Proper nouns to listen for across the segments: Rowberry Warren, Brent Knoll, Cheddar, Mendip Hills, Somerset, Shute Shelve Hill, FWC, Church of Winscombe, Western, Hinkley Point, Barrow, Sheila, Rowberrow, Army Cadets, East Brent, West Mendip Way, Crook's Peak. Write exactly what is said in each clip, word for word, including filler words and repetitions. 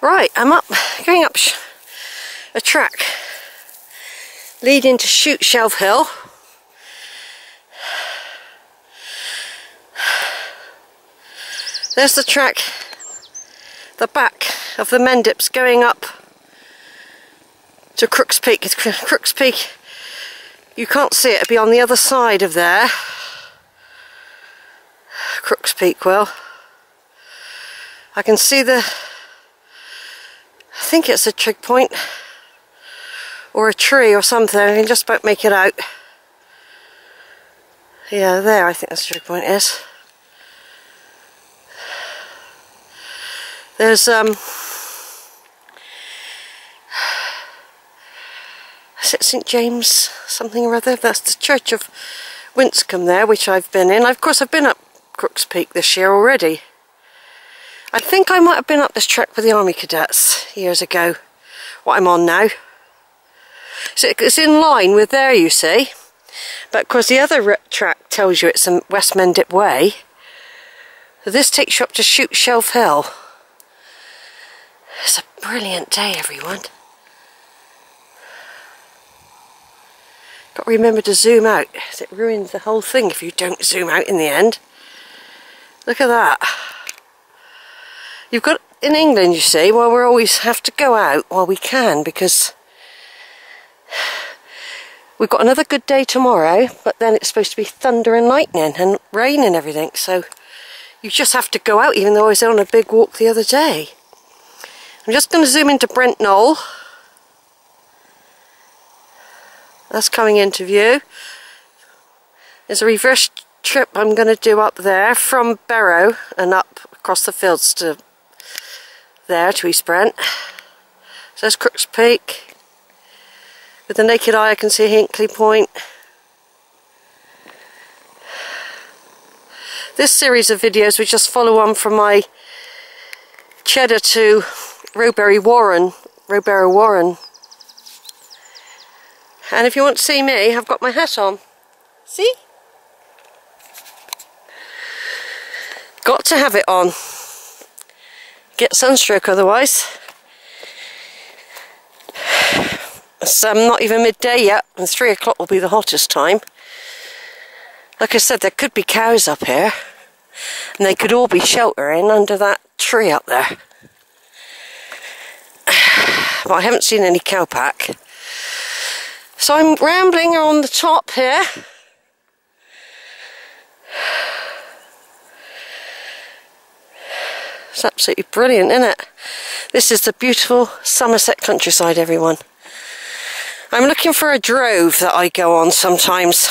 Right, I'm up, going up sh a track leading to Shute Shelve Hill. There's the track, the back of the Mendips going up to Crook's Peak. It's Crook's Peak, you can't see it, it'll be on the other side of there. Crook's Peak, well, I can see the, I think it's a trig point or a tree or something, I can just about make it out. Yeah, there, I think that's a trig point is. There's um is it Saint James something or other? That's the Church of Winscombe there, which I've been in. Of course I've been up Crook's Peak this year already. I think I might have been up this track with the Army Cadets years ago, what I'm on now. So it's in line with there, you see. But of course the other track tells you it's in West Mendip Way. So this takes you up to Shute Shelve Hill. It's a brilliant day, everyone. Got to remember to zoom out, because it ruins the whole thing if you don't zoom out in the end. Look at that. You've got, in England, you see, well, we always have to go out while we can, because we've got another good day tomorrow, but then it's supposed to be thunder and lightning and rain and everything, so you just have to go out, even though I was on a big walk the other day. I'm just going to zoom into Brent Knoll. That's coming into view. There's a reverse trip I'm going to do up there from Barrow and up across the fields to there to East Brent. So there's Crook's Peak. With the naked eye I can see Hinkley Point. This series of videos we just follow on from my Cheddar to Rowberry Warren, Rowberry Warren. And if you want to see me, I've got my hat on. See? Got to have it on. Get sunstroke otherwise. It's um, not even midday yet, and three o'clock will be the hottest time. Like I said, there could be cows up here, and they could all be sheltering under that tree up there. But I haven't seen any cowpack. So I'm rambling on the top here. It's absolutely brilliant, isn't it? This is the beautiful Somerset countryside, everyone. I'm looking for a drove that I go on sometimes.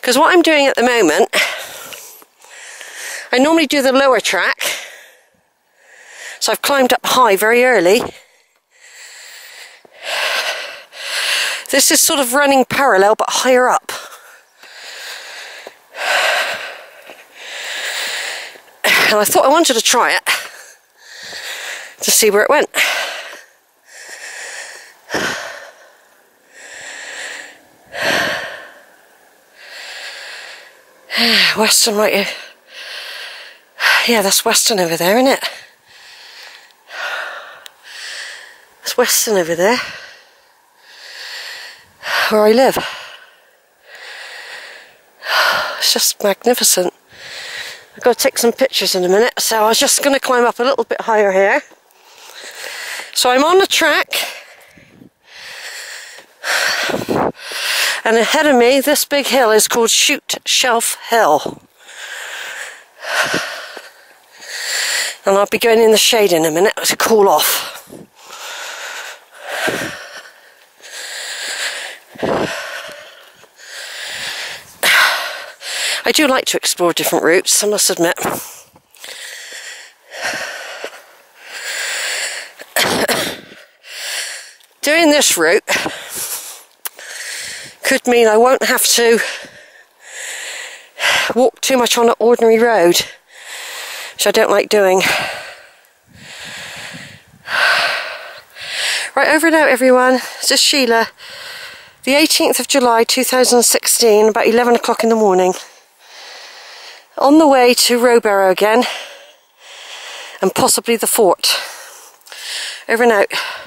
Because what I'm doing at the moment, I normally do the lower track. So I've climbed up high very early. This is sort of running parallel but higher up. And I thought I wanted to try it to see where it went. Western right here. Yeah, that's Western over there, isn't it? That's Western over there. Where I live. It's just magnificent. I've got to take some pictures in a minute, so I was just going to climb up a little bit higher here. So I'm on the track, and ahead of me this big hill is called Shute Shelve Hill, and I'll be going in the shade in a minute to cool off. I do like to explore different routes, I must admit. Doing this route could mean I won't have to walk too much on an ordinary road, which I don't like doing. Right, over and out everyone, this is Sheila, the eighteenth of July two thousand sixteen, about eleven o'clock in the morning. On the way to Rowberrow again, and possibly the fort. Over and out.